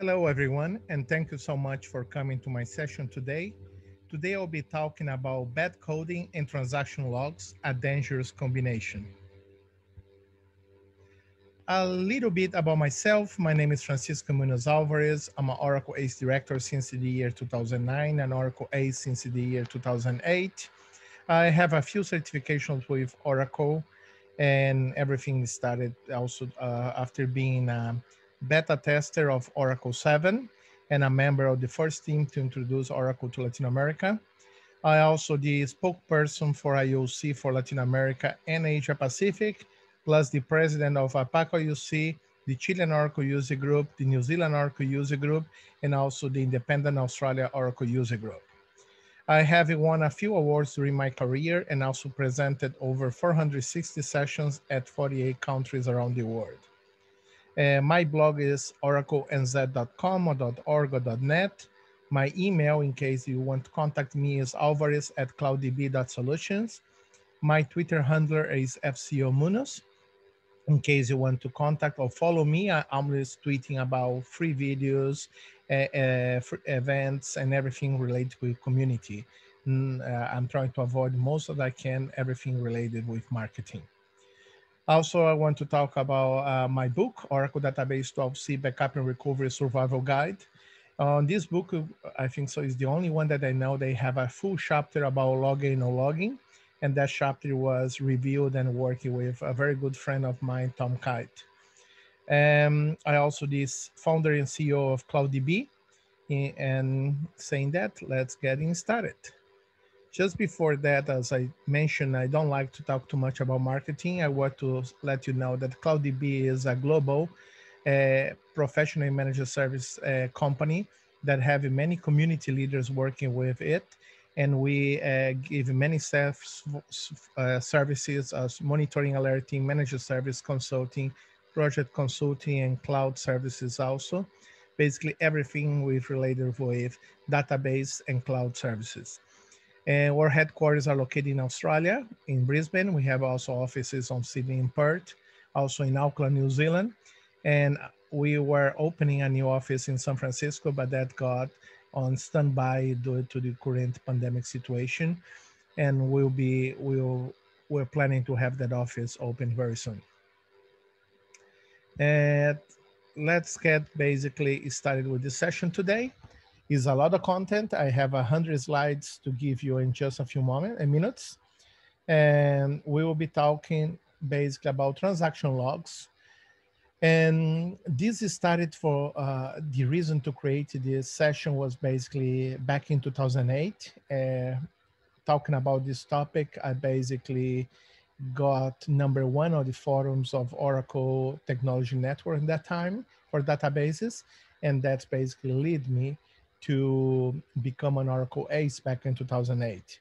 Hello, everyone, and thank you so much for coming to my session today. Today, I'll be talking about bad coding and transaction logs, a dangerous combination. A little bit about myself. My name is Francisco Munoz Alvarez. I'm an Oracle ACE Director since the year 2009 and Oracle ACE since the year 2008. I have a few certifications with Oracle, and everything started also after being beta tester of Oracle 7 and a member of the first team to introduce Oracle to Latin America. I also the spokesperson for IUC for Latin America and Asia Pacific, plus the president of APACIOUC, the Chilean Oracle User Group, the New Zealand Oracle User Group, and also the Independent Australia Oracle User Group. I have won a few awards during my career and also presented over 460 sessions at 48 countries around the world. My blog is oraclenz.com or .org or .net. My email, in case you want to contact me, is alvarez@clouddb.solutions. My Twitter handler is FCOMunoz. In case you want to contact or follow me, I'm always tweeting about free videos, free events, and everything related with community. I'm trying to avoid most that I can, everything related with marketing. Also, I want to talk about my book, Oracle Database 12C Backup and Recovery Survival Guide. On this book, I think so, is the only one that I know they have a full chapter about logging and no-logging. And that chapter was reviewed and working with a very good friend of mine, Tom Kyte. I also this founder and CEO of CloudDB. And saying that, let's get started. Just before that, as I mentioned, I don't like to talk too much about marketing. I want to let you know that CloudDB is a global professional manager service company that have many community leaders working with it. And we give many services as monitoring, alerting, manager service consulting, project consulting, and cloud services also. Basically everything we've related with database and cloud services. And our headquarters are located in Australia, in Brisbane. We have also offices on Sydney and Perth, also in Auckland, New Zealand. And we were opening a new office in San Francisco, but that got on standby due to the current pandemic situation. And we're planning to have that office open very soon. And let's get basically started with the session today. Is a lot of content. I have 100 slides to give you in just a few minutes. And we will be talking basically about transaction logs. And this is started for the reason to create this session was basically back in 2008. Talking about this topic, I basically got #1 on the forums of Oracle Technology Network at that time for databases. And that's basically led me to become an Oracle ACE back in 2008.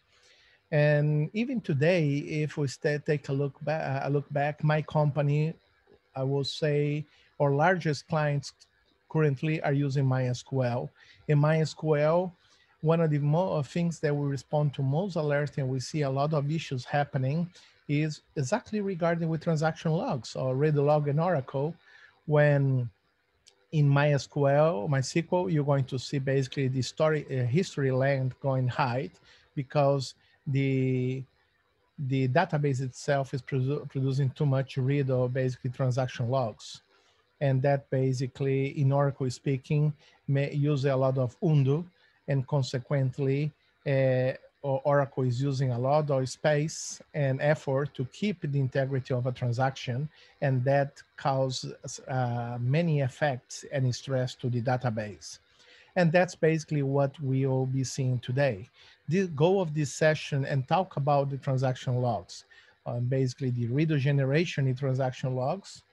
And even today, if we take a look back, my company, I will say our largest clients currently are using MySQL. In MySQL, one of the things that we respond to most alerts and we see a lot of issues happening is exactly regarding with transaction logs or read log in Oracle. When in MySQL, you're going to see basically the history length going high because the database itself is producing too much read or basically transaction logs. And that basically, in Oracle speaking, may use a lot of undo, and consequently, Oracle is using a lot of space and effort to keep the integrity of a transaction, and that causes many effects and stress to the database. And that's basically what we'll be seeing today. The goal of this session and talk about the transaction logs, basically the reader generation in transaction logs,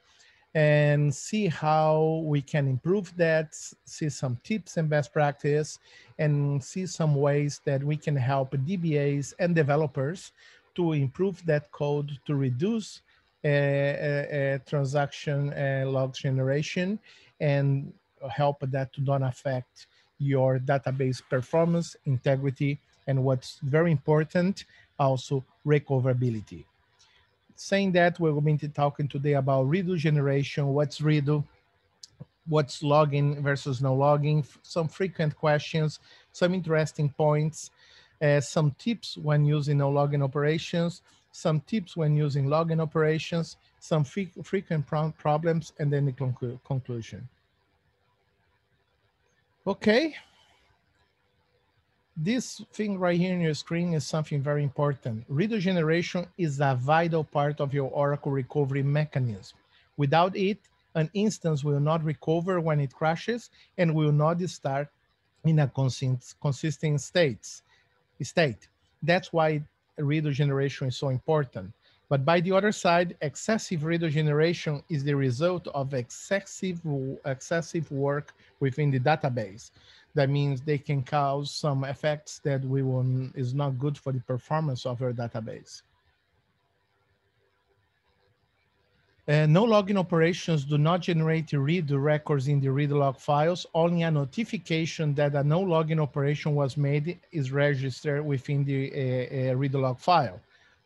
and see how we can improve that, see some tips and best practice, and see some ways that we can help DBAs and developers to improve that code to reduce transaction log generation and help that to not affect your database performance, integrity, and what's very important, also recoverability. Saying that, we're going to be talking today about redo generation, what's redo, what's logging versus no logging, some frequent questions, some interesting points, some tips when using no login operations, some tips when using login operations, some frequent problems, and then the conclusion. Okay. This thing right here on your screen is something very important. Redo generation is a vital part of your Oracle recovery mechanism. Without it, an instance will not recover when it crashes and will not start in a consistent state. That's why redo generation is so important. But by the other side, excessive redo generation is the result of excessive work within the database. That means they can cause some effects that is not good for the performance of your database. No login operations do not generate read records in the read log files. Only a notification that a no login operation was made is registered within the read log file,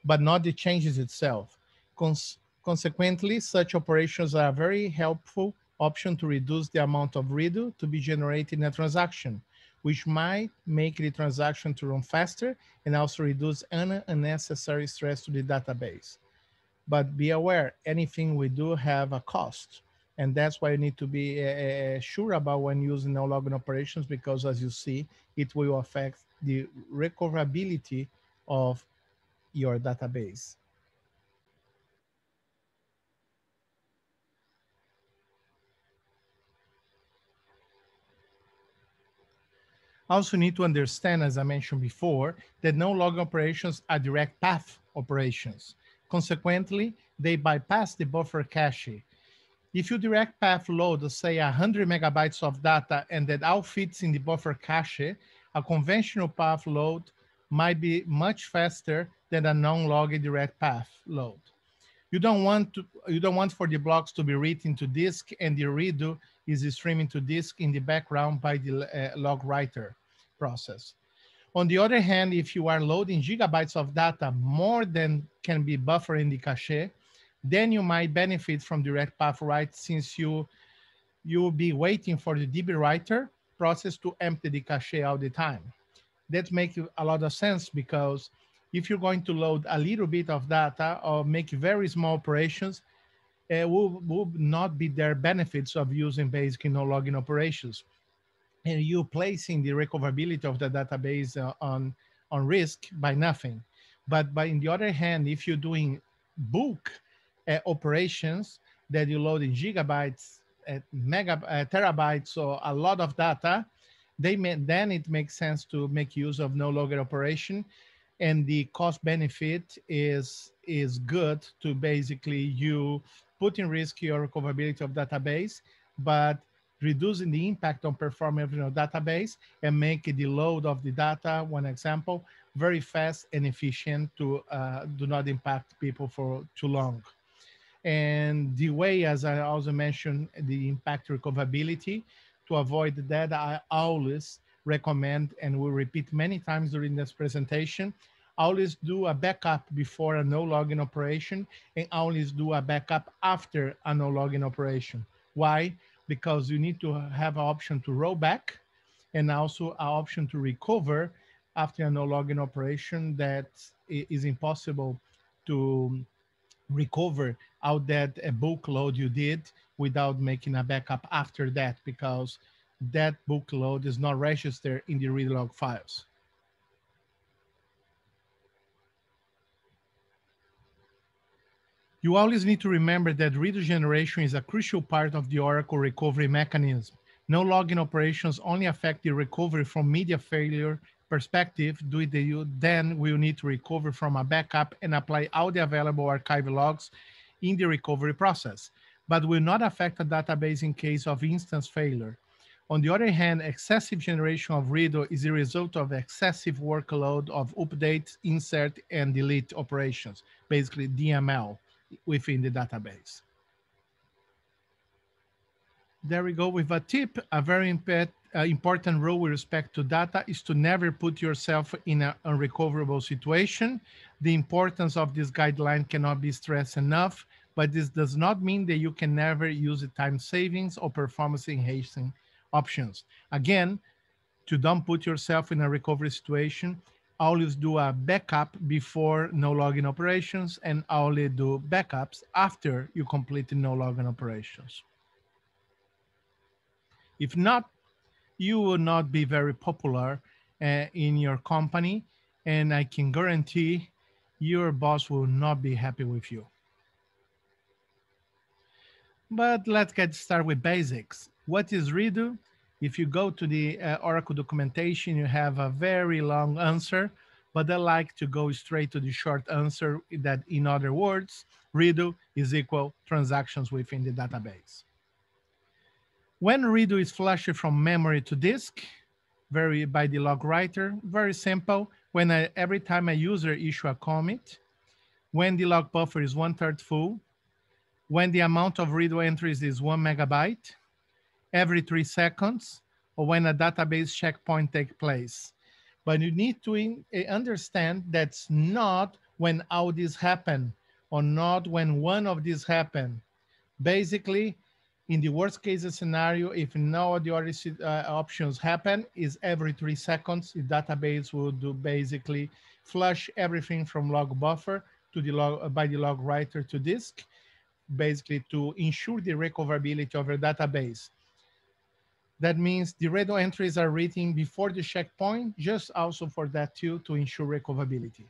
but not the changes itself. Consequently, such operations are a very helpful option to reduce the amount of redo to be generated in a transaction, which might make the transaction to run faster and also reduce unnecessary stress to the database. But be aware, anything we do have a cost, and that's why you need to be sure about when using no login operations, because as you see, it will affect the recoverability of your database. Also need to understand, as I mentioned before, that no login operations are direct path operations. Consequently, they bypass the buffer cache. If you direct path load, say 100 megabytes of data and that all fits in the buffer cache, a conventional path load might be much faster than a non-logged direct path load. You don't want for the blocks to be written to disk and the redo is streaming to disk in the background by the log writer process. On the other hand, if you are loading gigabytes of data more than can be buffered in the cache, then you might benefit from direct path write, since you'll be waiting for the DB writer process to empty the cache all the time. That makes a lot of sense, because if you're going to load a little bit of data or make very small operations, it will not be their benefits of using basically no login operations. And you're placing the recoverability of the database on risk by nothing. But on the other hand, if you're doing bulk operations that you load in gigabytes, terabytes, or a lot of data, then it makes sense to make use of no login operation. And the cost benefit is good to basically you put in risk your recoverability of database, but reducing the impact on performance of your database and make the load of the data, one example, very fast and efficient to do not impact people for too long. And the way, as I also mentioned, the impact recoverability, to avoid that, I always recommend, and we'll repeat many times during this presentation, always do a backup before a no login operation and always do a backup after a no login operation. Why? Because you need to have an option to roll back and also an option to recover after a no login operation that is impossible to recover out that bulk load you did without making a backup after that, because that bulk load is not registered in the read log files. You always need to remember that redo generation is a crucial part of the Oracle recovery mechanism. No login operations only affect the recovery from media failure perspective. Then we will need to recover from a backup and apply all the available archive logs in the recovery process, but will not affect the database in case of instance failure. On the other hand, excessive generation of redo is the result of excessive workload of update, insert, and delete operations, basically DML within the database. There we go with a tip. A very important rule with respect to data is to never put yourself in an unrecoverable situation. The importance of this guideline cannot be stressed enough, but this does not mean that you can never use the time savings or performance enhancing options. Again, to don't put yourself in a recovery situation, always do a backup before no-login operations and only do backups after you complete the no-login operations. If not, you will not be very popular in your company, and I can guarantee your boss will not be happy with you. But let's get started with basics. What is redo? If you go to the Oracle documentation, you have a very long answer, but I like to go straight to the short answer that, in other words, redo is equal transactions within the database. When redo is flushed from memory to disk, by the log writer, very simple. Every time a user issues a commit, when the log buffer is 1/3 full, when the amount of redo entries is 1 MB, every 3 seconds, or when a database checkpoint takes place. But you need to understand that's not when all this happen, or not when one of these happen. Basically, in the worst case scenario, if no of the other options happen, is every 3 seconds, the database will do basically flush everything from log buffer to the log, by the log writer to disk, basically to ensure the recoverability of your database. That means the redo entries are written before the checkpoint, just also for that too, to ensure recoverability.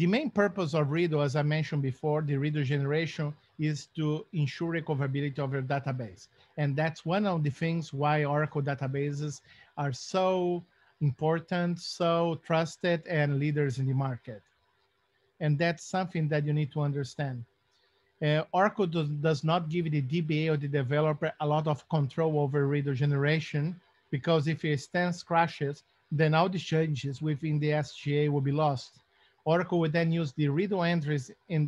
The main purpose of redo, as I mentioned before, the redo generation, is to ensure recoverability of your database. And that's one of the things why Oracle databases are so important, so trusted, and leaders in the market. And that's something that you need to understand. Oracle does not give the DBA or the developer a lot of control over redo generation, because if a instance crashes, then all the changes within the SGA will be lost. Oracle would then use the redo entries in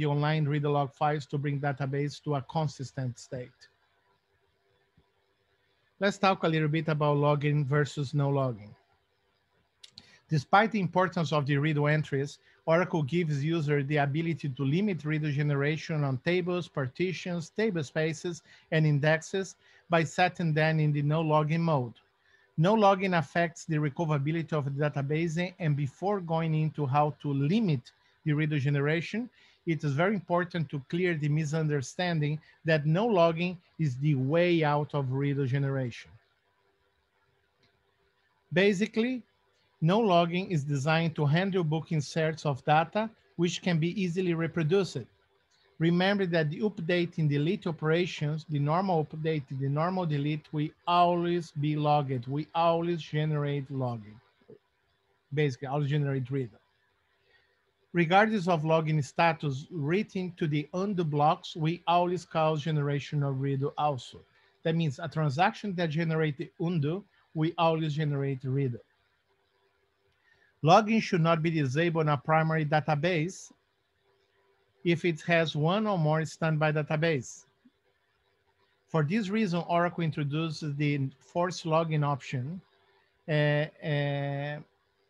the online redo log files to bring database to a consistent state. Let's talk a little bit about logging versus no logging. Despite the importance of the redo entries, Oracle gives users the ability to limit redo generation on tables, partitions, table spaces, and indexes by setting them in the no-logging mode. No-logging affects the recoverability of the database, and before going into how to limit the redo generation, it is very important to clear the misunderstanding that no-logging is the way out of redo generation. Basically, no-logging is designed to handle bulk inserts of data, which can be easily reproduced. Remember that the update and delete operations, the normal update, the normal delete, will always be logged. We always generate logging. Basically, always generate redo. Regardless of logging status written to the undo blocks, we always call generation of redo also. That means a transaction that generates the undo, we always generate redo. Logging should not be disabled in a primary database if it has one or more standby database. For this reason, Oracle introduces the forced logging option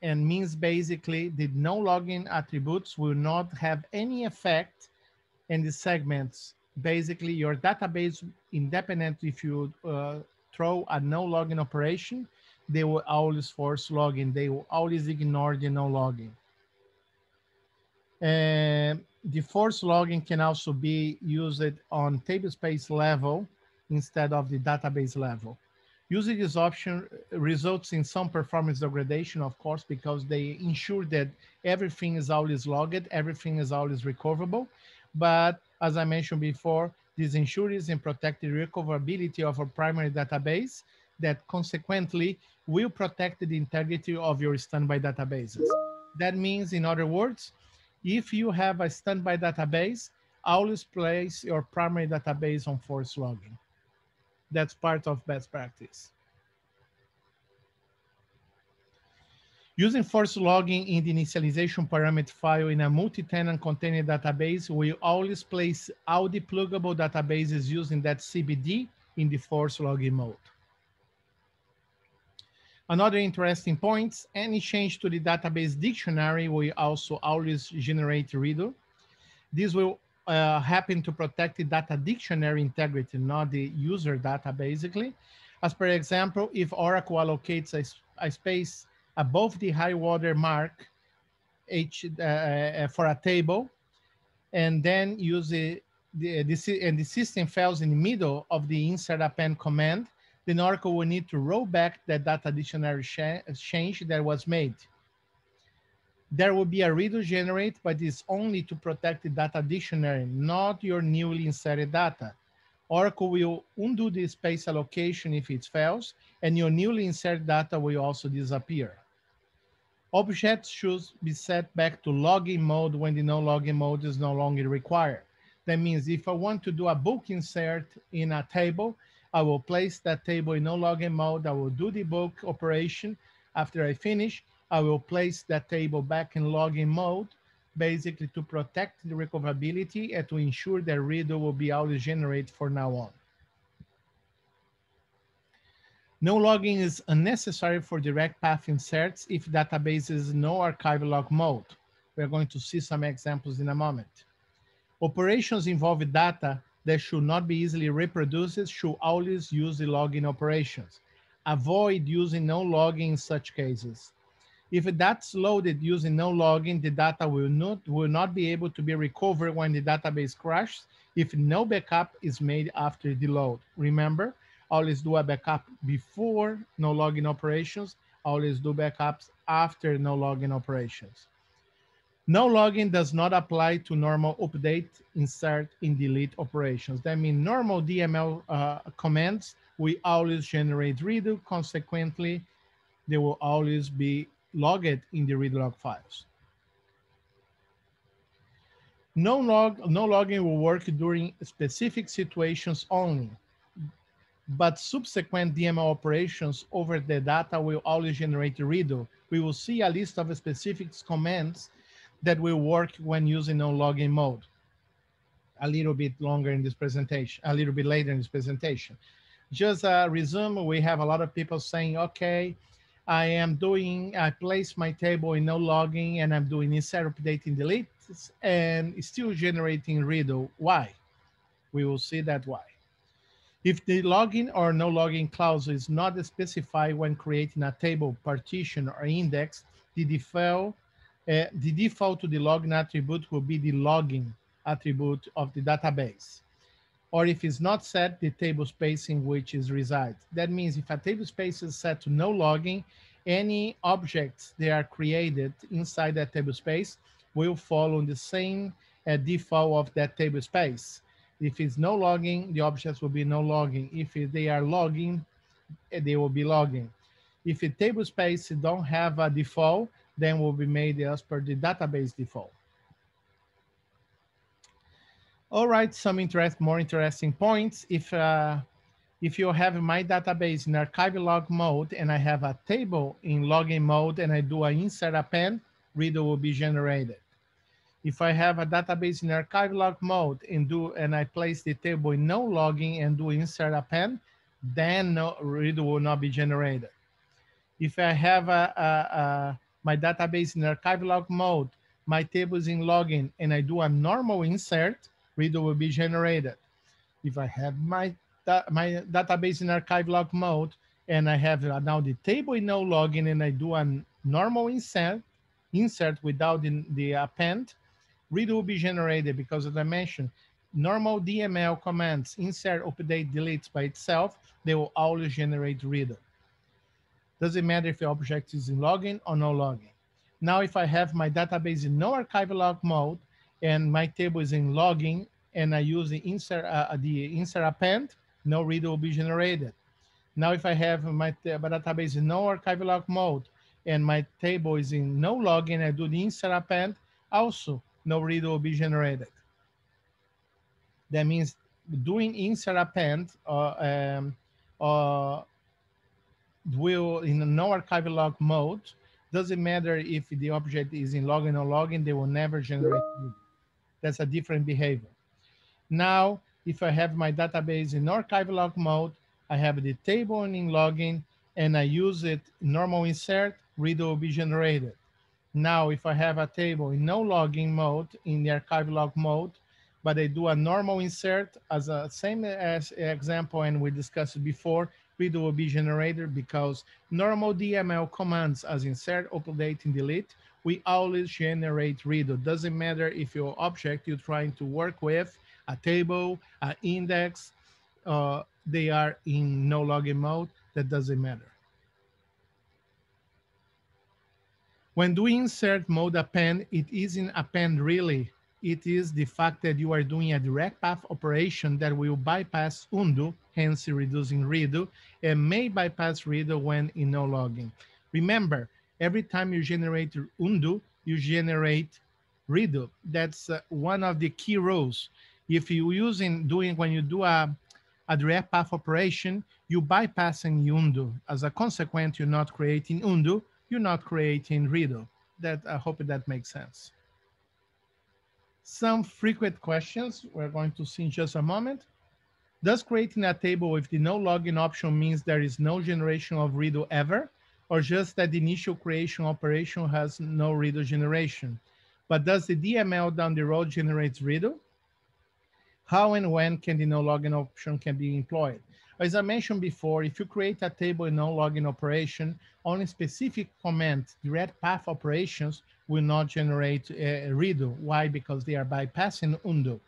and means basically the no logging attributes will not have any effect in the segments. Basically, your database, independent if you throw a no logging operation, they will always force logging. They will always ignore the no logging. The force logging can also be used on table space level instead of the database level. Using this option results in some performance degradation, of course, because they ensure that everything is always logged, everything is always recoverable. But as I mentioned before, this ensures and protects the recoverability of a primary database that consequently will protect the integrity of your standby databases. That means, in other words, if you have a standby database, always place your primary database on forced logging. That's part of best practice. Using forced logging in the initialization parameter file in a multi-tenant container database, we always place all the pluggable databases using that CBD in the forced logging mode. Another interesting point, any change to the database dictionary will also always generate reader. This will happen to protect the data dictionary integrity, not the user data, basically. As per example, if Oracle allocates a space above the high water mark for a table, and then use the system fails in the middle of the insert append command, then Oracle will need to roll back that data dictionary change that was made. There will be a reader generate, but it's only to protect the data dictionary, not your newly inserted data. Oracle will undo the space allocation if it fails, and your newly inserted data will also disappear. Objects should be set back to login mode when the no login mode is no longer required. That means if I want to do a book insert in a table, I will place that table in no login mode. I will do the book operation. After I finish, I will place that table back in login mode, basically to protect the recoverability and to ensure that reader will be always generated from now on. No logging is unnecessary for direct path inserts if database is no archive log mode. We're going to see some examples in a moment. Operations involving data that should not be easily reproduced should always use the logging operations. Avoid using no logging in such cases. If that's loaded using no logging, the data will not be able to be recovered when the database crashes if no backup is made after the load. Remember, always do a backup before no logging operations, always do backups after no logging operations. No logging does not apply to normal update, insert, and delete operations. That means normal DML commands will always generate reader. Consequently, they will always be logged in the read log files. No logging will work during specific situations only, but subsequent DML operations over the data will always generate reader. We will see a list of specific commands that will work when using no login mode a little bit longer in this presentation, a little bit later in this presentation. Just resume, we have a lot of people saying, okay, I place my table in no logging and I'm doing insert, update, and delete, and it's still generating reader. Why? We will see that why. If the login or no login clause is not specified when creating a table, partition, or index, the default to the login attribute will be the login attribute of the database. Or if it's not set, the table spacing which is resides. That means if a table space is set to no login, any objects that are created inside that table space will follow the same default of that table space. If it's no login, the objects will be no login. If they are logging, they will be logging. If a table space don't have a default, then will be made as per the database default. All right, some more interesting points. If you have my database in archive log mode and I have a table in login mode and I do an insert append, reader will be generated. If I have a database in archive log mode and I place the table in no login and do insert append, then no reader will not be generated. If I have my database in archive log mode, my table is in login, and I do a normal insert, reader will be generated. If I have my database in archive log mode, and I have now the table in no login, and I do a normal insert without the append, reader will be generated because, as I mentioned, normal DML commands, insert, update, delete by itself, they will always generate reader. Doesn't matter if the object is in login or no login. Now, if I have my database in no archive log mode and my table is in login and I use the insert append, no reader will be generated. Now, if I have my database in no archive log mode and my table is in no login, I do the insert append, also no reader will be generated. That means doing insert append will in a no archive log mode, doesn't matter if the object is in login or login, they will never generate reader. That's a different behavior. Now, if I have my database in archive log mode, I have the table in login and I use it normal insert, read will be generated. Now, if I have a table in no logging mode, in the archive log mode, but I do a normal insert as a same as example, and we discussed before, read will be generated because normal DML commands as insert, update, and delete, we always generate read. It doesn't matter if your object you're trying to work with, a table, an index, they are in no logging mode, that doesn't matter. When doing insert mode append, it isn't append really. It is the fact that you are doing a direct path operation that will bypass undo, hence reducing redo, and may bypass redo when in no logging. Remember, every time you generate undo, you generate redo. That's one of the key rules. If you using doing when you do a direct path operation, you bypassing undo. As a consequence, you're not creating undo, you're not creating redo. That I hope that makes sense. Some frequent questions we're going to see in just a moment. Does creating a table with the no logging option means there is no generation of redo ever, or just that the initial creation operation has no redo generation? But does the DML down the road generate redo? How and when can the no logging option can be employed? As I mentioned before, if you create a table in no logging operation, only specific command, direct path operations will not generate a redo. Why? Because they are bypassing undo.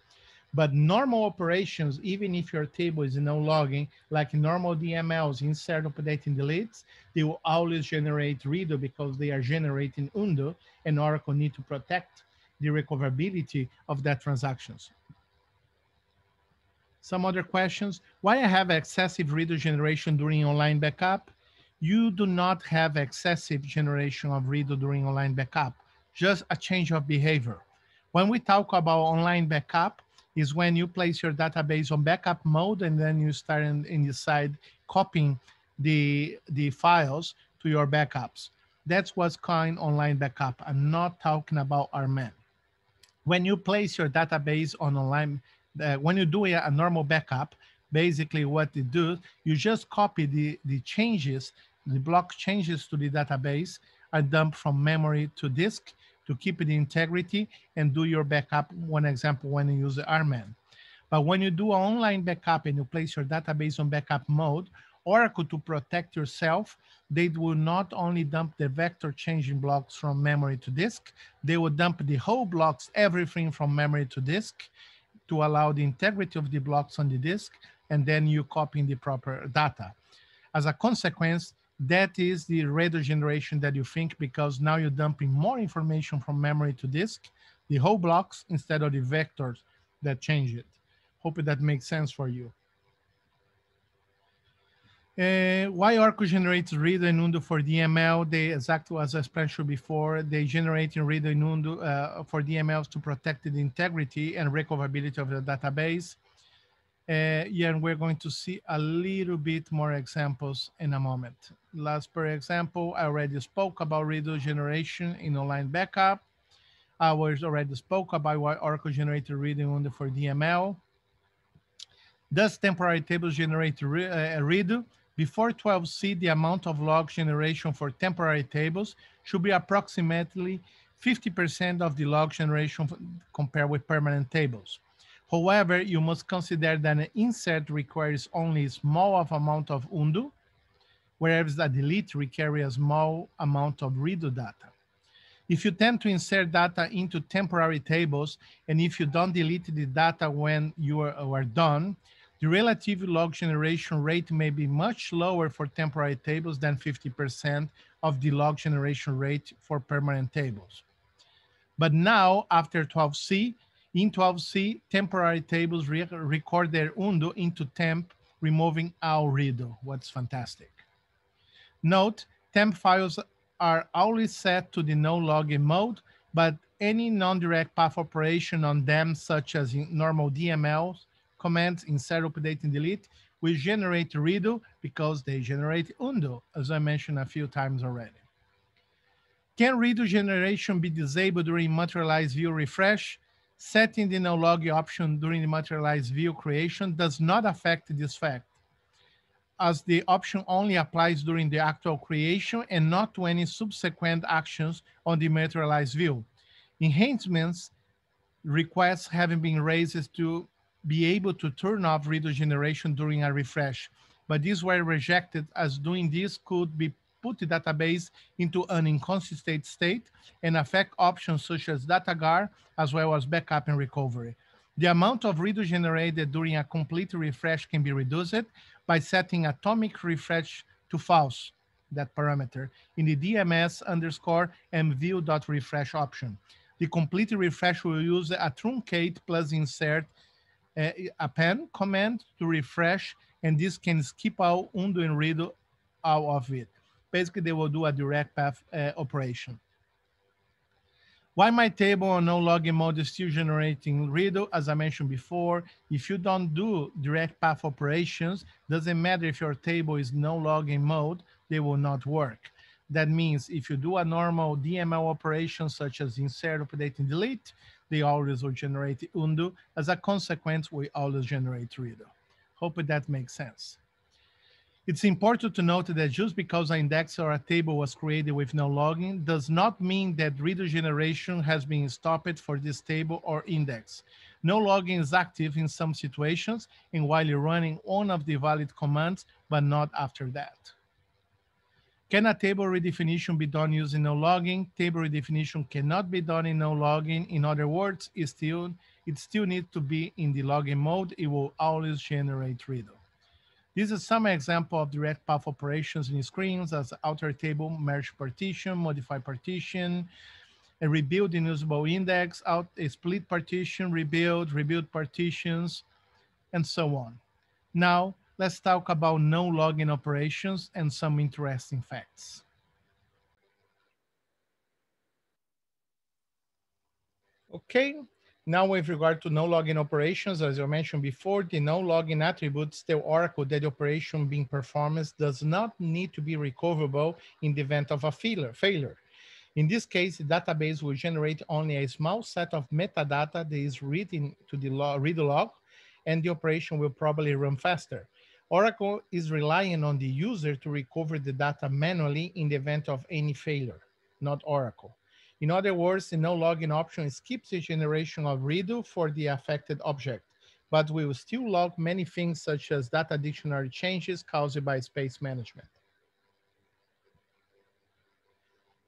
But normal operations, even if your table is in no logging, like normal DMLs, insert, update, and deletes, they will always generate redo because they are generating undo, and Oracle need to protect the recoverability of that transactions. Some other questions. Why I have excessive redo generation during online backup? You do not have excessive generation of redo during online backup, just a change of behavior. When we talk about online backup, is when you place your database on backup mode and then you start and decide copying the files to your backups. That's what's called online backup. I'm not talking about RMAN. When you place your database on online, when you do a normal backup, basically what they do, you just copy the changes, the block changes to the database are dumped from memory to disk to keep the integrity and do your backup. One example, when you use the RMAN. But when you do online backup and you place your database on backup mode, Oracle, to protect yourself, they will not only dump the vector changing blocks from memory to disk, they will dump the whole blocks, everything from memory to disk, to allow the integrity of the blocks on the disk, and then you copying the proper data. As a consequence, that is the redo generation that you think, because now you're dumping more information from memory to disk, the whole blocks instead of the vectors that change it. Hope that makes sense for you. Why Oracle generates redo and undo for DML? They, exactly as I mentioned before, they generate redo and undo for DMLs to protect the integrity and recoverability of the database. Yeah, and we're going to see a little bit more examples in a moment. Last per example, I already spoke about redo generation in online backup. I was already spoke about why Oracle generates redo and undo for DML. Does temporary tables generate redo? Before 12C, the amount of log generation for temporary tables should be approximately 50% of the log generation compared with permanent tables. However, you must consider that an insert requires only a small amount of undo, whereas a delete requires a small amount of redo data. If you tend to insert data into temporary tables, and if you don't delete the data when you are done, the relative log generation rate may be much lower for temporary tables than 50% of the log generation rate for permanent tables. But now, after 12C, in 12C, temporary tables record their undo into temp, removing all redo. What's fantastic. Note, temp files are always set to the no logging mode, but any non-direct path operation on them, such as in normal DML commands, insert, update, and delete, will generate redo because they generate undo, as I mentioned a few times already. Can redo generation be disabled during materialized view refresh? Setting the no logging option during the materialized view creation does not affect this fact. as the option only applies during the actual creation and not to any subsequent actions on the materialized view. Enhancements requests having been raised to be able to turn off redo generation during a refresh, but these were rejected as doing this could be put the database into an inconsistent state and affect options such as Data Guard as well as backup and recovery. The amount of redo generated during a complete refresh can be reduced by setting atomic refresh to false, that parameter, in the DMS_mview.refresh option. The complete refresh will use a truncate plus insert append command to refresh, and this can skip out, undo, and redo out of it. Basically, they will do a direct path operation. Why my table on no login mode is still generating redo? As I mentioned before, if you don't do direct path operations, doesn't matter if your table is no login mode, they will not work. That means if you do a normal DML operation, such as insert, update, and delete, they always will generate undo. As a consequence, we always generate redo. Hope that makes sense. It's important to note that just because an index or a table was created with no login does not mean that redo generation has been stopped for this table or index. No login is active in some situations and while you're running one of the valid commands, but not after that. Can a table redefinition be done using no login? Table redefinition cannot be done in no login. In other words, it still needs to be in the login mode. It will always generate redo. This is some example of direct path operations in screens as alter table, merge partition, modify partition, and rebuild inusable index, out a split partition, rebuild, rebuild partitions, and so on. Now, let's talk about no login operations and some interesting facts. Okay. Now, with regard to no login operations, as I mentioned before, the no login attributes tell Oracle that the operation being performed does not need to be recoverable in the event of a failure. In this case, the database will generate only a small set of metadata that is written to the redo log, and the operation will probably run faster. Oracle is relying on the user to recover the data manually in the event of any failure, not Oracle. In other words, the no login option skips the generation of redo for the affected object, but we will still log many things such as data dictionary changes caused by space management.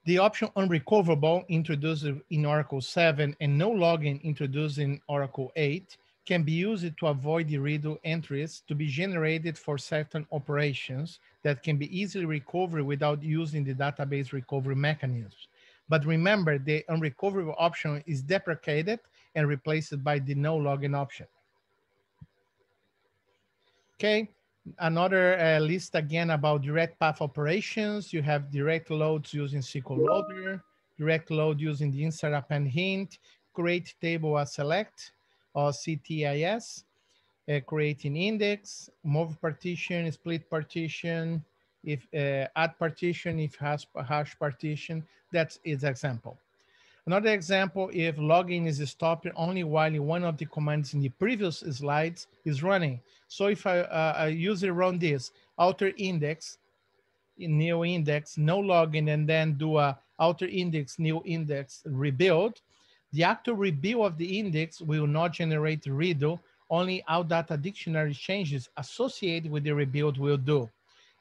The option unrecoverable introduced in Oracle 7 and no login introduced in Oracle 8 can be used to avoid the redo entries to be generated for certain operations that can be easily recovered without using the database recovery mechanisms. But remember, the unrecoverable option is deprecated and replaced by the no login option. Okay, another list again about direct path operations. You have direct loads using SQL loader, direct load using the insert append hint, create table as select or CTAS, creating index, move partition, split partition, if add partition, if hash partition, that's its example. Another example, if login is stopped only while one of the commands in the previous slides is running. So if a user run this, outer index, new index, no login, and then do a outer index, new index, rebuild, the actual rebuild of the index will not generate redo, only out data dictionary changes associated with the rebuild will do.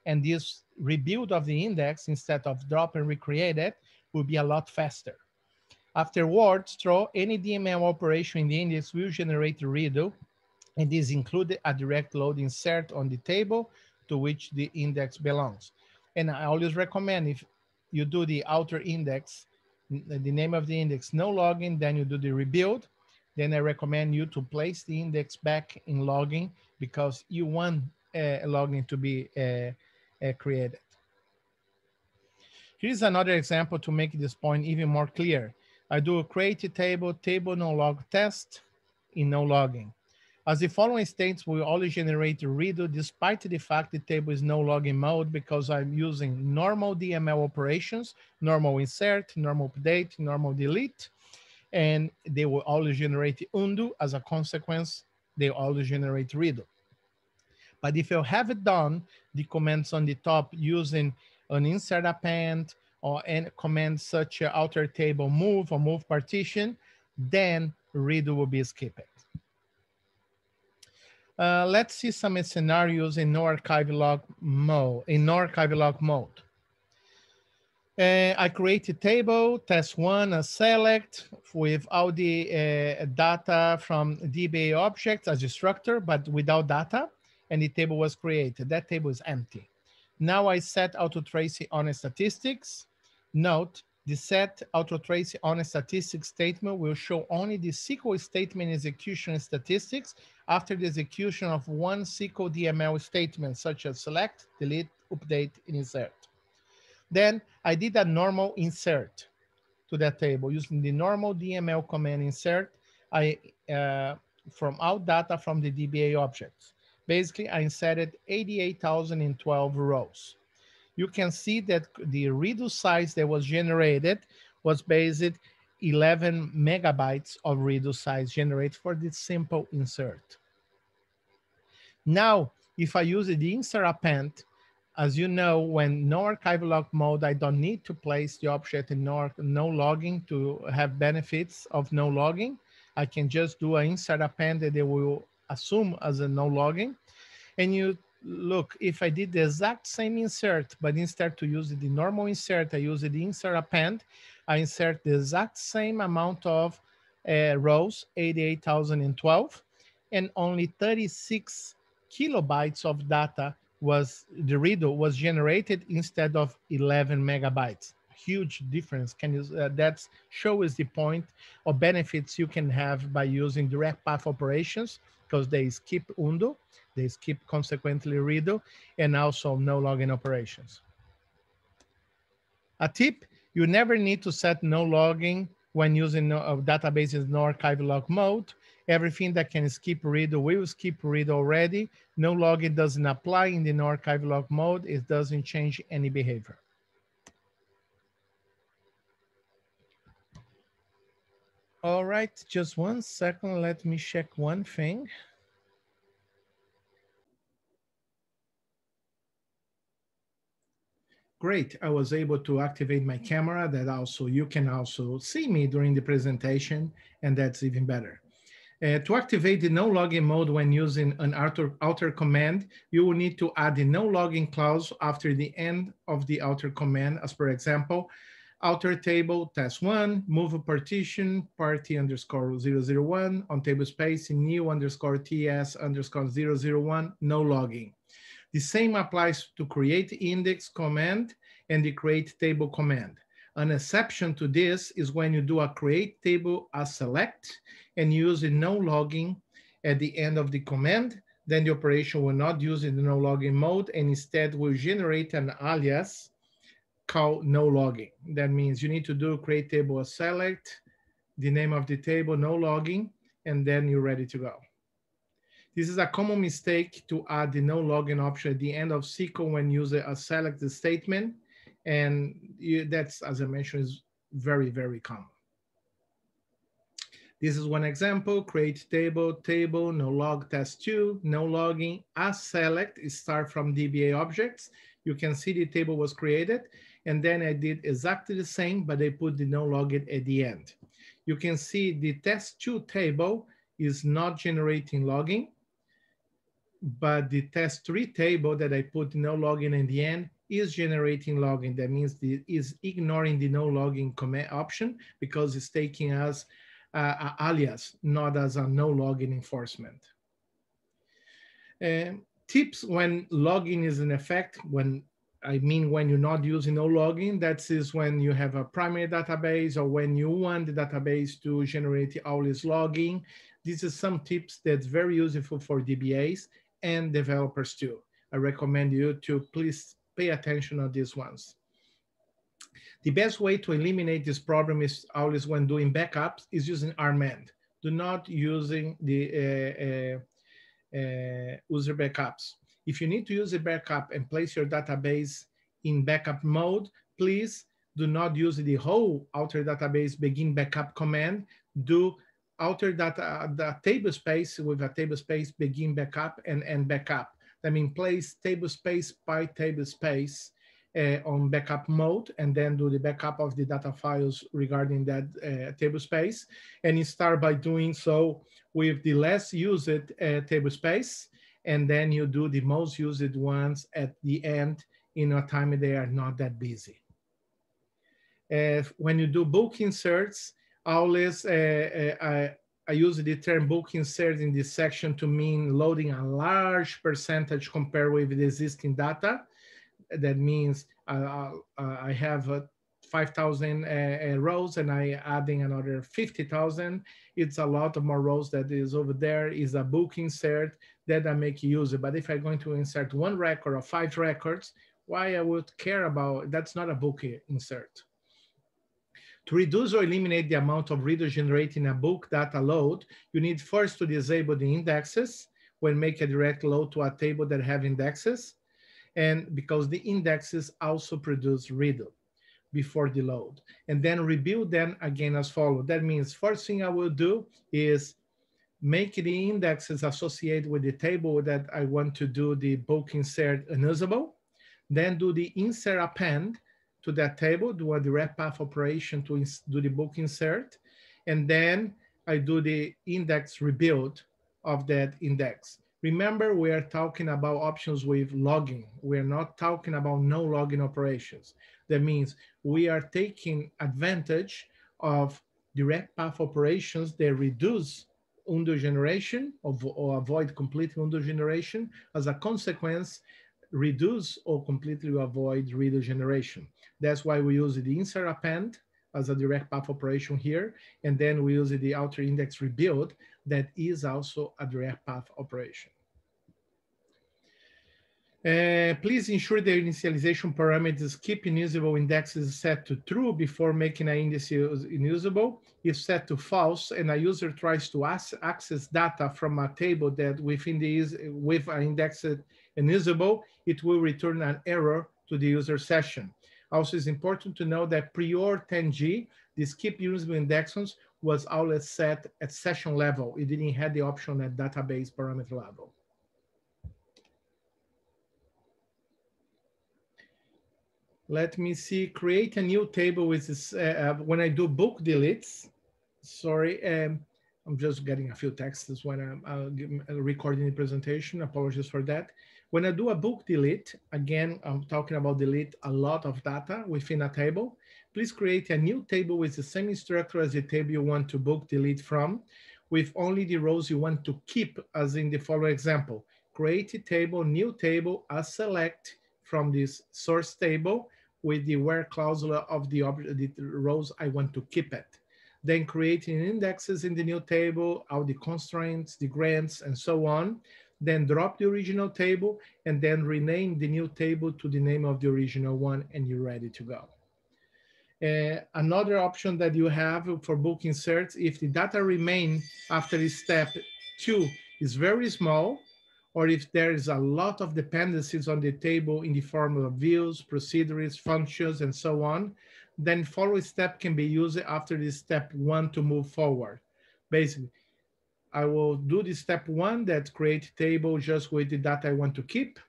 And this rebuild of the index, instead of drop and recreate it, will be a lot faster. Afterwards, throw any DML operation in the index will generate redo, and this included a direct load insert on the table to which the index belongs. And I always recommend if you do the outer index, the name of the index, no login, then you do the rebuild, then I recommend you to place the index back in login because you want login to be created. Here's another example to make this point even more clear. I do a create a table, table no log test in no login. As the following states will always generate redo despite the fact the table is no login mode because I'm using normal DML operations, normal insert, normal update, normal delete, and they will always generate undo. As a consequence, they always generate redo. But if you have done the commands on the top using an insert append or any commands such as alter table move or move partition, then read will be skipped. Let's see some scenarios in no archive log mode. I create a table, test one, a select with all the data from DBA objects as a structure, but without data, and the table was created. That table is empty. Now I set auto-trace on statistics. Note, the set auto-trace on statistics statement will show only the SQL statement execution statistics after the execution of one SQL DML statement, such as select, delete, update, and insert. Then I did a normal insert to that table using the normal DML command insert. From out data from the DBA objects. Basically, I inserted 88,012 rows. You can see that the redo size that was generated was based 11 megabytes of redo size generated for this simple insert. Now, if I use the insert append, as you know, when no archive log mode, I don't need to place the object in no logging to have benefits of no logging. I can just do an insert append that they will assume as a no logging. And you look, if I did the exact same insert, but instead to use the normal insert, I use the insert append, I insert the exact same amount of rows, 88,012, and only 36 kilobytes of data was the redo was generated instead of 11 megabytes. Huge difference. Can you that shows the point or benefits you can have by using direct path operations, because they skip undo, they skip consequently redo, and also no logging operations. A tip: you never need to set no logging when using databases no archive log mode. Everything that can skip read will skip read already. No logging doesn't apply in the no archive log mode. It doesn't change any behavior. All right, just 1 second. Let me check one thing. Great, I was able to activate my camera. That also, you can also see me during the presentation, and that's even better. To activate the no logging mode when using an outer command, you will need to add the no logging clause after the end of the outer command, as per example, outer table test one, move a partition, party _001, on table space, new _TS_001, no logging. The same applies to create index command and the create table command. An exception to this is when you do a create table as select and use a no logging at the end of the command, then the operation will not use the no logging mode and instead will generate an alias called no logging. That means you need to do create table as select, the name of the table, no logging, and then you're ready to go. This is a common mistake to add the no logging option at the end of SQL when using a select statement. And that's, as I mentioned, is very, very common. This is one example, create table, table, no log test two, no logging, as select, start from DBA objects. You can see the table was created. And then I did exactly the same, but I put the no logging at the end. You can see the test two table is not generating logging, but the test three table that I put no logging in the end is generating logging. That means it is ignoring the no logging command option because it's taking as an alias, not as a no logging enforcement. Tips when logging is in effect, when you're not using no logging, that is when you have a primary database or when you want the database to generate always logging. These are some tips that's very useful for DBAs and developers too. I recommend you to please pay attention on these ones. The best way to eliminate this problem is always when doing backups is using RMAN. Do not using the user backups. If you need to use a backup and place your database in backup mode, please do not use the whole outer database begin backup command. Do outer data the table space with a table space begin backup and end backup. I mean, place table space by table space on backup mode, and then do the backup of the data files regarding that table space. And you start by doing so with the less used table space, and then you do the most used ones at the end in a time they are not that busy. When you do book inserts, always I use the term book insert in this section to mean loading a large percentage compared with the existing data. That means I have 5,000 rows and I adding another 50,000. It's a lot of more rows that is over there is a book insert that I make use of. But if I'm going to insert one record or five records, why I would care about, that's not a book insert. To reduce or eliminate the amount of readers generating a book data load, you need first to disable the indexes when make a direct load to a table that have indexes, and because the indexes also produce reader before the load, and then rebuild them again as follows. That means first thing I will do is make the indexes associated with the table that I want to do the bulk insert unusable, then do the insert append to that table, do a direct path operation to do the bulk insert, and then I do the index rebuild of that index. Remember, we are talking about options with logging. We are not talking about no logging operations. That means we are taking advantage of direct path operations that reduce undo generation or avoid complete undo generation. As a consequence, reduce or completely avoid reader generation. That's why we use the insert append as a direct path operation here, and then we use the outer index rebuild that is also a direct path operation. Please ensure the initialization parameters keep inusable indexes set to true before making an index inusable. If set to false and a user tries to access data from a table that within these with an index inusable, it will return an error to the user session. Also, it's important to know that prior 10G, this keep usable indexes was always set at session level. It didn't have the option at database parameter level. Let me see, create a new table with this. When I do book deletes, sorry, I'm just getting a few texts when I'm recording the presentation. Apologies for that. When I do a book delete, again, I'm talking about delete a lot of data within a table. Please create a new table with the same structure as the table you want to book delete from, with only the rows you want to keep, as in the following example. Create a table, new table, as select from this source table with the where clause of the rows I want to keep it. Then creating indexes in the new table, all the constraints, the grants, and so on. Then drop the original table, and then rename the new table to the name of the original one, and you're ready to go. Another option that you have for book inserts, if the data remain after step 2 is very small, or if there is a lot of dependencies on the table in the form of views, procedures, functions, and so on, then follow step can be used after this step 1 to move forward. Basically, I will do the step 1 that create table just with the data I want to keep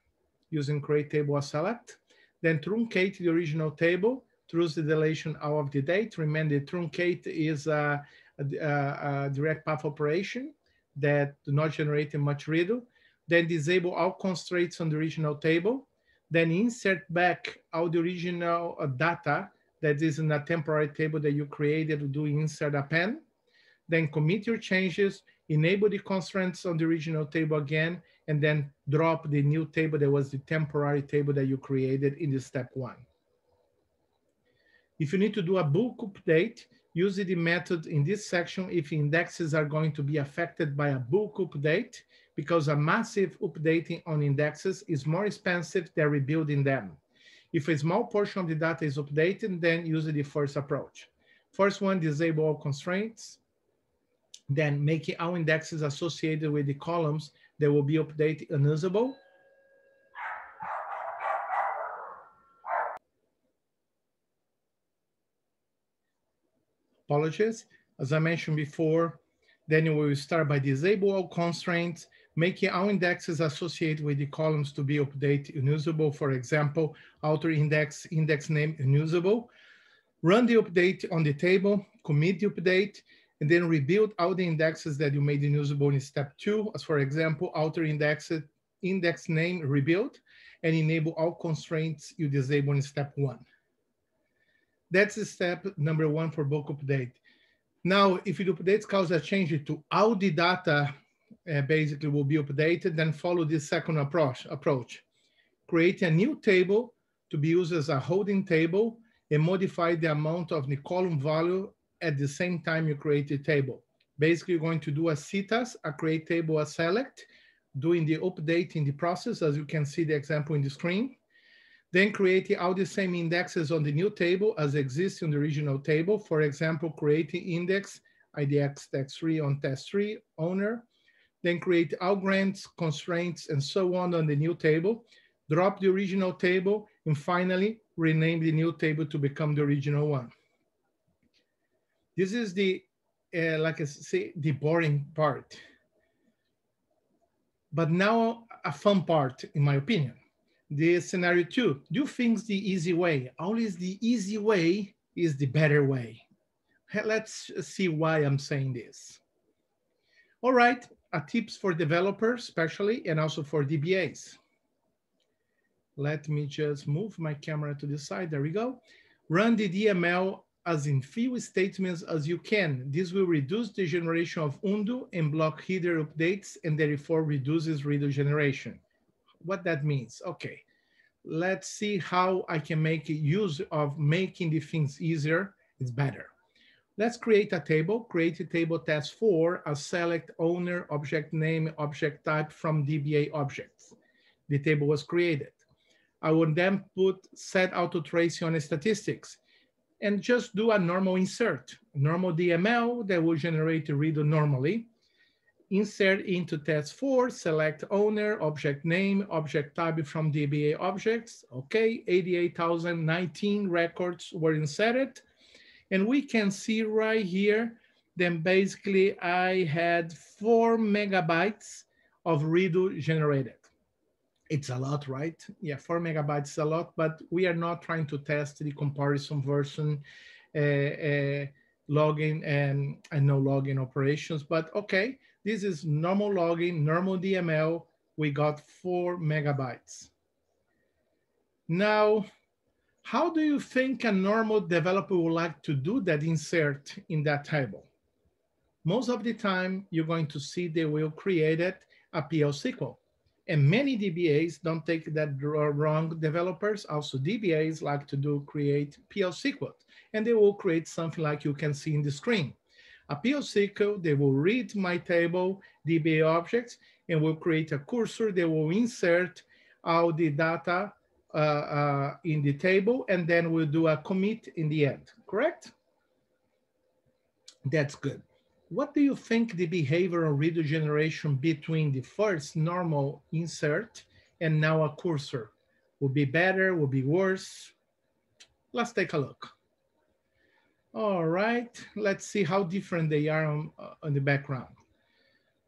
using create table or select, then truncate the original table through the deletion out of the date. Remember, the truncate is a direct path operation that do not generate much redo. Then disable all constraints on the original table, then insert back all the original data that is in a temporary table that you created, do insert append, then commit your changes, enable the constraints on the original table again, and then drop the new table that was the temporary table that you created in the step 1. If you need to do a book update, use the method in this section if indexes are going to be affected by a book update, because a massive updating on indexes is more expensive than rebuilding them. If a small portion of the data is updated, then use the first approach. First one, disable all constraints, then make all indexes associated with the columns that will be updated unusable. Apologies. As I mentioned before, then we will start by disable all constraints, making all indexes associated with the columns to be updated unusable. For example, outer index, index name unusable. Run the update on the table, commit the update, and then rebuild all the indexes that you made unusable in step 2, as for example, outer index, index name rebuild, and enable all constraints you disable in step 1. That's step number 1 for bulk update. Now, if the updates cause a change to all the data, basically will be updated, then follow this second approach. Create a new table to be used as a holding table and modify the amount of the column value at the same time you create the table. Basically, you're going to do a CTAS, a create table, a select, doing the update in the process, as you can see the example in the screen. Then creating all the same indexes on the new table as exists in the original table. For example, creating index IDX test3 on test3 owner. Then create all grants, constraints, and so on the new table. Drop the original table, and finally, rename the new table to become the original one. This is the, like I say, the boring part. But now a fun part, in my opinion. The scenario 2, do things the easy way. Always the easy way is the better way. Let's see why I'm saying this. All right, tips for developers especially, and also for DBAs. Let me just move my camera to the side, there we go. Run the DML as in few statements as you can. This will reduce the generation of undo and block header updates, and therefore reduces redo generation. What that means, okay. Let's see how I can make use of making the things easier, it's better. Let's create a table test4, a select owner, object name, object type from DBA objects. The table was created. I would then put set auto tracing on statistics and just do a normal insert, normal DML that will generate a redo normally. Insert into test4, select owner, object name, object type from DBA objects. Okay, 88,019 records were inserted. And we can see right here, then basically I had 4 MB of redo generated. It's a lot, right? Yeah, 4 MB is a lot, but we are not trying to test the comparison version logging and no logging operations, but okay. This is normal logging, normal DML. We got 4 MB. Now, how do you think a normal developer would like to do that insert in that table? Most of the time, you're going to see they will create a PL/SQL. And many DBAs, don't take that wrong, developers, also DBAs like to create PL/SQL. And they will create something like you can see in the screen. A PL/SQL, they will read my table, DBA objects, and will create a cursor. They will insert all the data in the table, and then we'll do a commit in the end, correct? That's good. What do you think the behavioral redo generation between the first normal insert and now a cursor? Will be better, will be worse? Let's take a look. All right, let's see how different they are on the background.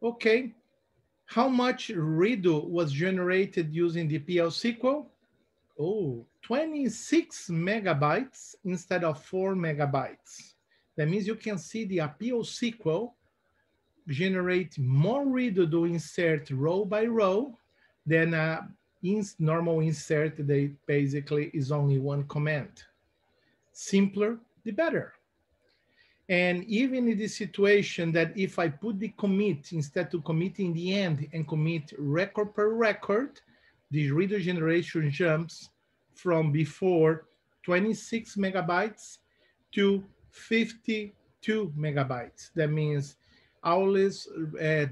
Okay, how much redo was generated using the PL/SQL? Oh, 26 MB instead of 4 MB. That means you can see the PL/SQL generate more redo to insert row by row than a normal insert that basically is only one command. Simpler, the better. And even in this situation that if I put the commit instead to commit in the end and commit record per record, the redo generation jumps from before 26 MB to 52 MB. That means always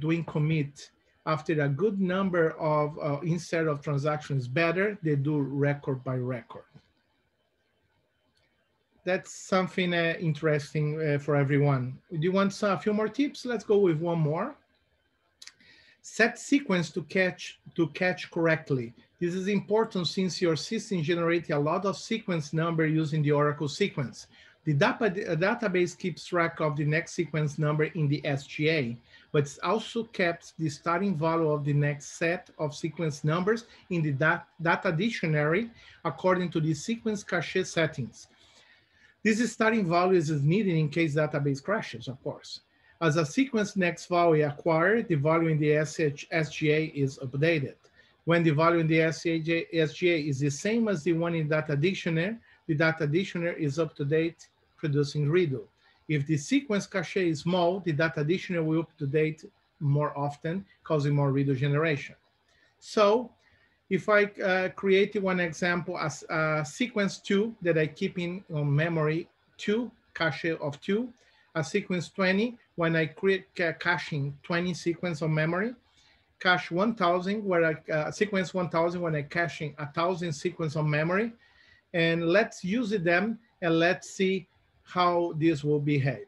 doing commit after a good number of insert of transactions better, they do record by record. That's something interesting for everyone. Do you want a few more tips? Let's go with one more. Set sequence to catch correctly. This is important since your system generates a lot of sequence number using the Oracle sequence. The database keeps track of the next sequence number in the SGA, but it also kept the starting value of the next set of sequence numbers in the data dictionary according to the sequence cache settings. This starting value is needed in case database crashes, of course. As a sequence next value acquired, the value in the SGA is updated. When the value in the SGA is the same as the one in data dictionary, the data dictionary is up to date, producing redo. If the sequence cache is small, the data dictionary will up to date more often, causing more redo generation. So if I create one example as sequence 2 that I keep in on memory 2, cache of 2, a sequence 20, when I create caching 20 sequence on memory, cache 1000, where I sequence 1000 when I caching 1000 sequence on memory, and let's use them and let's see how this will behave.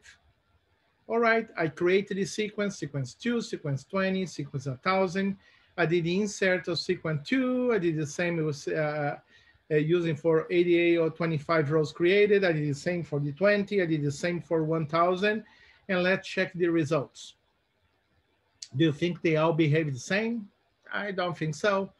All right, I created a sequence, sequence 2, sequence 20, sequence 1000. I did the insert of sequence 2. I did the same, it was using for 88 or 25 rows created. I did the same for the 20. I did the same for 1000. And let's check the results. Do you think they all behave the same? I don't think so.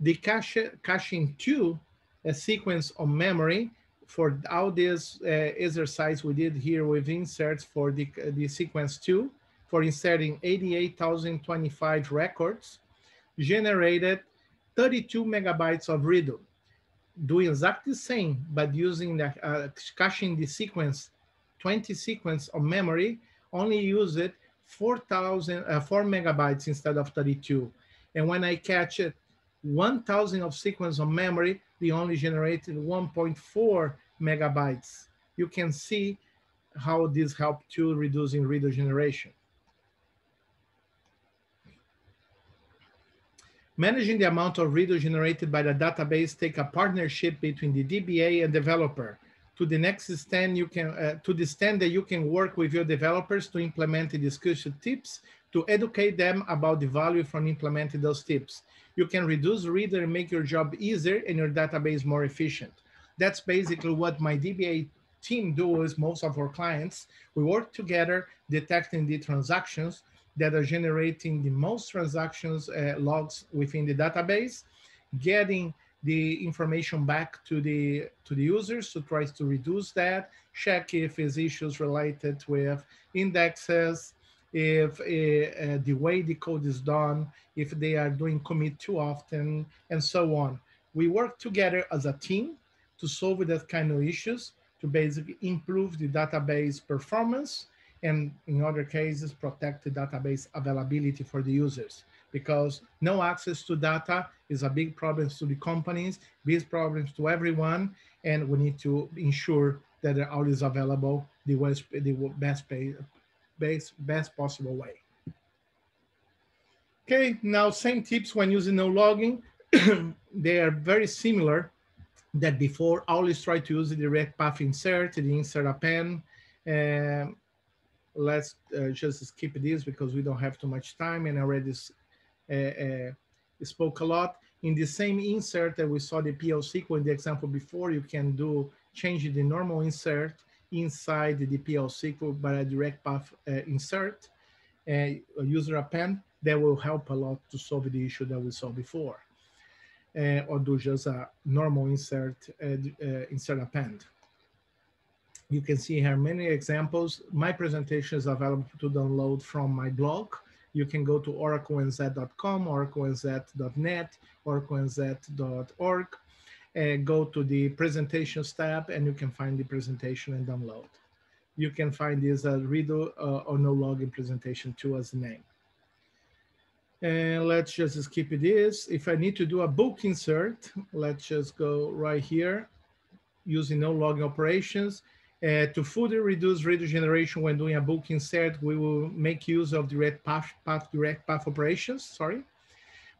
The caching 2 a sequence on memory for all this exercise we did here with inserts for the sequence 2 for inserting 88,025 records generated 32 megabytes of redo, doing exactly the same but using the caching the sequence 20 sequence on memory only used 4 megabytes instead of 32, and when I catch it 1000 of sequence on memory, they only generated 1.4 megabytes. You can see how this helped to reducing redo generation. Managing the amount of redo generated by the database take a partnership between the DBA and developer. To the next extent, you can to the extent that you can work with your developers to implement the discussion tips to educate them about the value from implementing those tips. You can reduce redo and make your job easier and your database more efficient. That's basically what my DBA team does most of our clients. We work together detecting the transactions that are generating the most transactions logs within the database, getting the information back to the users to try to reduce that, check if there's issues related with indexes, if the way the code is done, if they are doing commit too often, and so on. We work together as a team to solve that kind of issues, to basically improve the database performance, and in other cases, protect the database availability for the users, because no access to data is a big problem to the companies, big problems to everyone, and we need to ensure that they're always available the best possible way. Okay, now same tips when using no logging. They are very similar that before. Always try to use the direct path insert, the insert append. Let's just skip this because we don't have too much time and already spoke a lot. In the same insert that we saw the PL/SQL in the example before, you can do change the normal insert inside the PL/SQL by a direct path insert, a user append. That will help a lot to solve the issue that we saw before, or do just a normal insert, insert append. You can see here many examples. My presentation is available to download from my blog. You can go to oraclenz.com, oraclenz.net, oraclenz.org, go to the presentations tab and you can find the presentation and download. You can find this redo or no logging presentation too as the name. And let's just skip this. If I need to do a book insert, let's just go right here using no logging operations. To further reduce redo generation when doing a book insert, we will make use of direct path operations, sorry.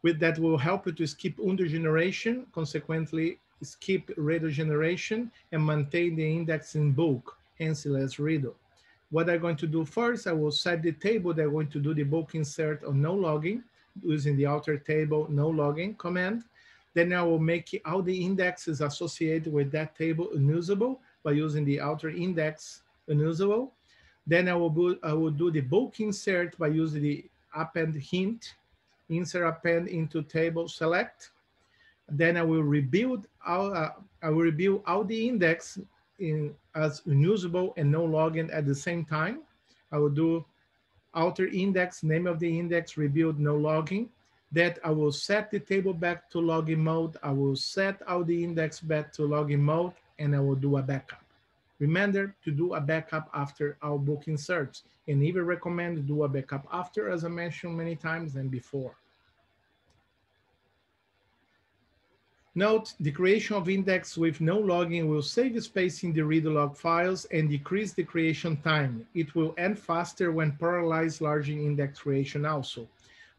With that will help you to skip undo generation, consequently skip redo generation and maintain the index in bulk, hence less redo. What I'm going to do first, I will set the table that I'm going to do the bulk insert on no logging using the outer table no logging command. Then I will make all the indexes associated with that table unusable by using the outer index unusable. Then I will do the bulk insert by using the append hint, insert append into table select. Then I will rebuild all the index in as unusable and no login at the same time. I will do outer index, name of the index, rebuild no login. That I will set the table back to login mode. I will set all the index back to login mode, and I will do a backup. Remember to do a backup after our book inserts, and even recommend to do a backup after, as I mentioned many times, than before. Note, the creation of index with no login will save space in the read log files and decrease the creation time. It will end faster when parallelized large index creation also.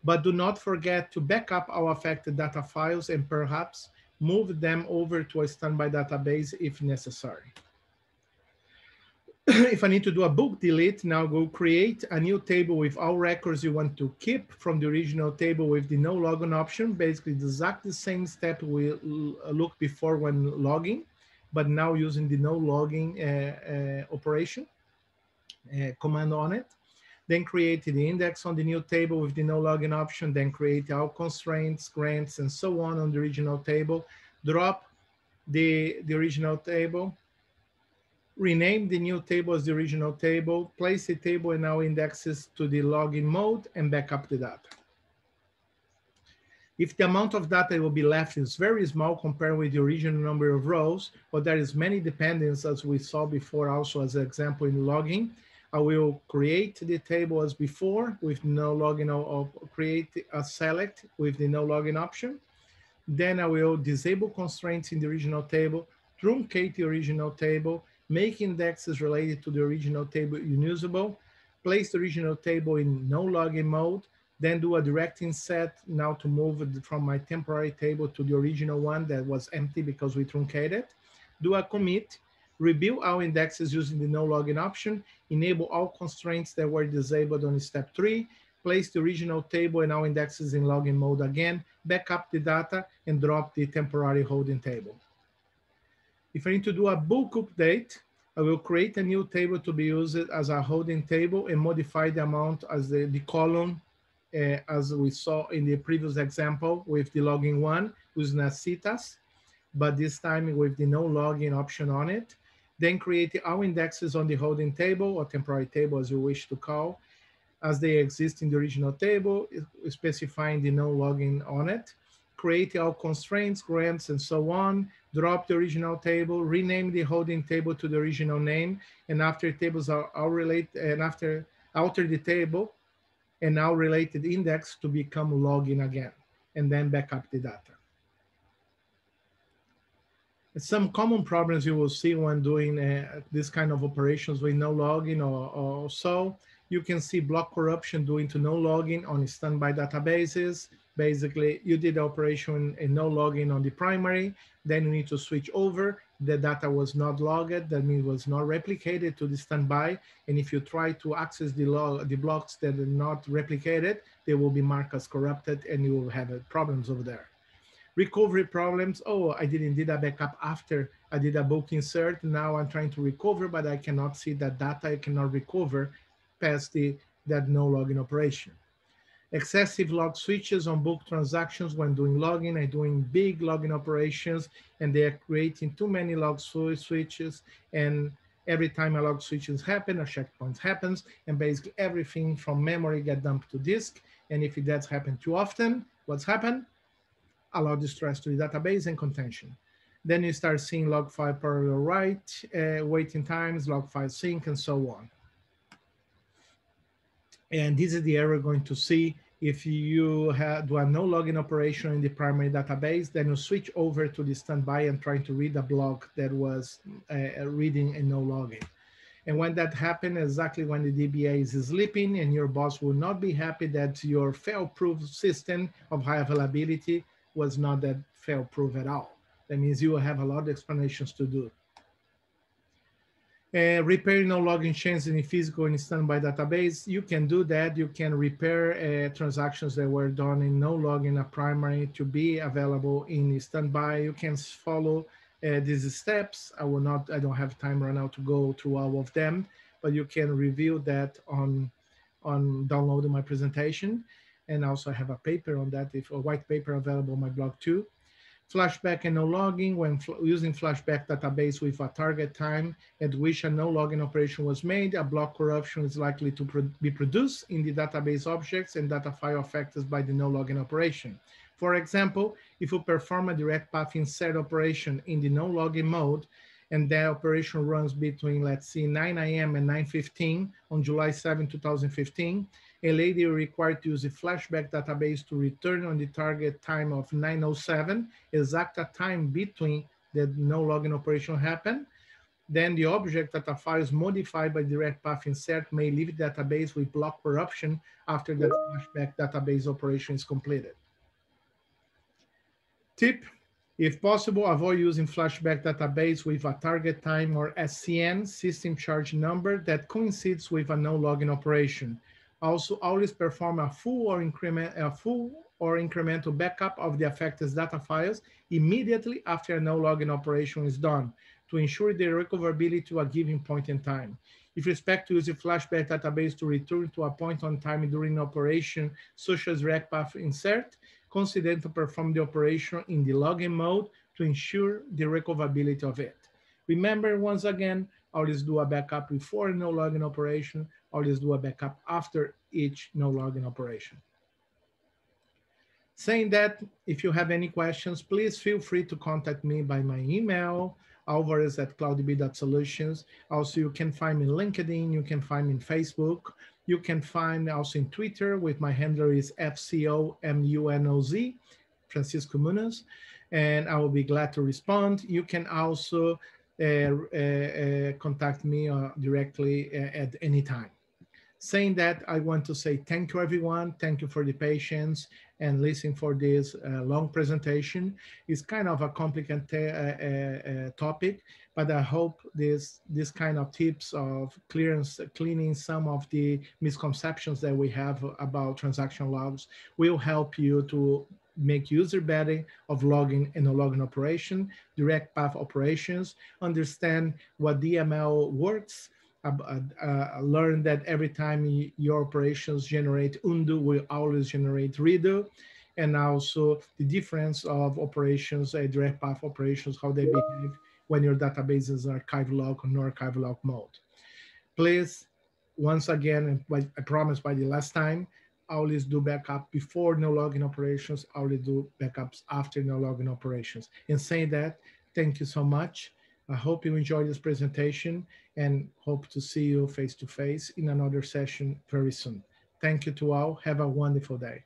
But do not forget to back up our affected data files and perhaps move them over to a standby database if necessary. If I need to do a bulk delete, now go create a new table with all records you want to keep from the original table with the no login option. Basically, exactly the same step we looked before when logging, but now using the no login operation command on it. Then create the index on the new table with the no login option. Then create all constraints, grants, and so on the original table. Drop the original table. Rename the new table as the original table, place the table in our indexes to the login mode, and back up the data. If the amount of data will be left is very small compared with the original number of rows, or there is many dependencies as we saw before also as an example in logging, I will create the table as before with no login, or create a select with the no login option. Then I will disable constraints in the original table, truncate the original table, make indexes related to the original table unusable, place the original table in no login mode, then do a direct insert now to move it from my temporary table to the original one that was empty because we truncated. Do a commit, rebuild our indexes using the no login option, enable all constraints that were disabled on step 3, place the original table and our indexes in login mode again, back up the data, and drop the temporary holding table. If I need to do a bulk update, I will create a new table to be used as a holding table and modify the amount as the column as we saw in the previous example with the login one using a CTAS, but this time with the no login option on it. Then create our indexes on the holding table or temporary table as you wish to call as they exist in the original table, specifying the no login on it. Create all constraints, grants, and so on, drop the original table, rename the holding table to the original name, and after tables are related, and after alter the table and now related index to become login again, and then back up the data. Some common problems you will see when doing this kind of operations with no login or so. You can see block corruption due to no login on standby databases. Basically, you did the operation and no login on the primary, then you need to switch over. The data was not logged, that means it was not replicated to the standby. And if you try to access the blocks that are not replicated, they will be marked as corrupted and you will have problems over there. Recovery problems. Oh, I didn't did a backup after I did a bulk insert. Now I'm trying to recover, but I cannot see that data. I cannot recover past that no login operation. Excessive log switches on bulk transactions when doing logging and doing big logging operations, and they are creating too many log switches, and every time a log switches happen, a checkpoint happens, and basically everything from memory get dumped to disk. And if that's happened too often, what's happened? A lot of stress to the database and contention. Then you start seeing log file parallel write, waiting times, log file sync, and so on. And this is the error we're going to see if you do a no login operation in the primary database, then you switch over to the standby and trying to read a block that was reading a no login. And when that happens, exactly when the DBA is sleeping, and your boss will not be happy that your fail-proof system of high availability was not that fail-proof at all. That means you will have a lot of explanations to do. Repairing no login chains in the physical and standby database, you can do that. You can repair transactions that were done in no login a primary to be available in standby. You can follow these steps. I don't have time right now to go through all of them, but you can review that on downloading my presentation. And also I have a paper on that, if a white paper available on my blog too. Flashback and no logging, when using flashback database with a target time at which a no logging operation was made, a block corruption is likely to be produced in the database objects and data file affected by the no logging operation. For example, if you perform a direct path insert operation in the no logging mode, and that operation runs between, let's see, 9 a.m. and 9:15 on July 7, 2015, and later required to use the flashback database to return on the target time of 9:07, exact a time between the no logging operation happened. Then the object data file is modified by direct path insert may leave the database with block corruption after the flashback database operation is completed. Tip. If possible, avoid using flashback database with a target time or SCN, system charge number, that coincides with a no logging operation. Also, always perform a full or incremental backup of the affected data files immediately after a no logging operation is done to ensure their recoverability to a given point in time. If you expect to use a flashback database to return to a point on time during operation, such as direct path insert, consider to perform the operation in the logging mode to ensure the recoverability of it. Remember, once again, always do a backup before no logging operation, always do a backup after each no logging operation. Saying that, if you have any questions, please feel free to contact me by my email, alvarez@clouddb.solutions. Also, you can find me on LinkedIn, you can find me on Facebook, you can find me also in Twitter with my handler is FCOMUNOZ, Francisco Munoz, and I will be glad to respond. You can also contact me directly at any time. Saying that, I want to say thank you, everyone. Thank you for the patience and listening for this long presentation. It's kind of a complicated topic, but I hope this kind of tips of cleaning some of the misconceptions that we have about transaction logs will help you to make user better of logging and no-logging operation, direct path operations, understand what DML works, learn that every time your operations generate undo will always generate redo, and also the difference of operations, direct path operations, how they behave when your database is archive log or non-archive log mode. Please, once again, and I promised by the last time, always do backup before no logging operations, always do backups after no logging operations. And saying that, thank you so much. I hope you enjoyed this presentation and hope to see you face to face in another session very soon. Thank you to all. Have a wonderful day.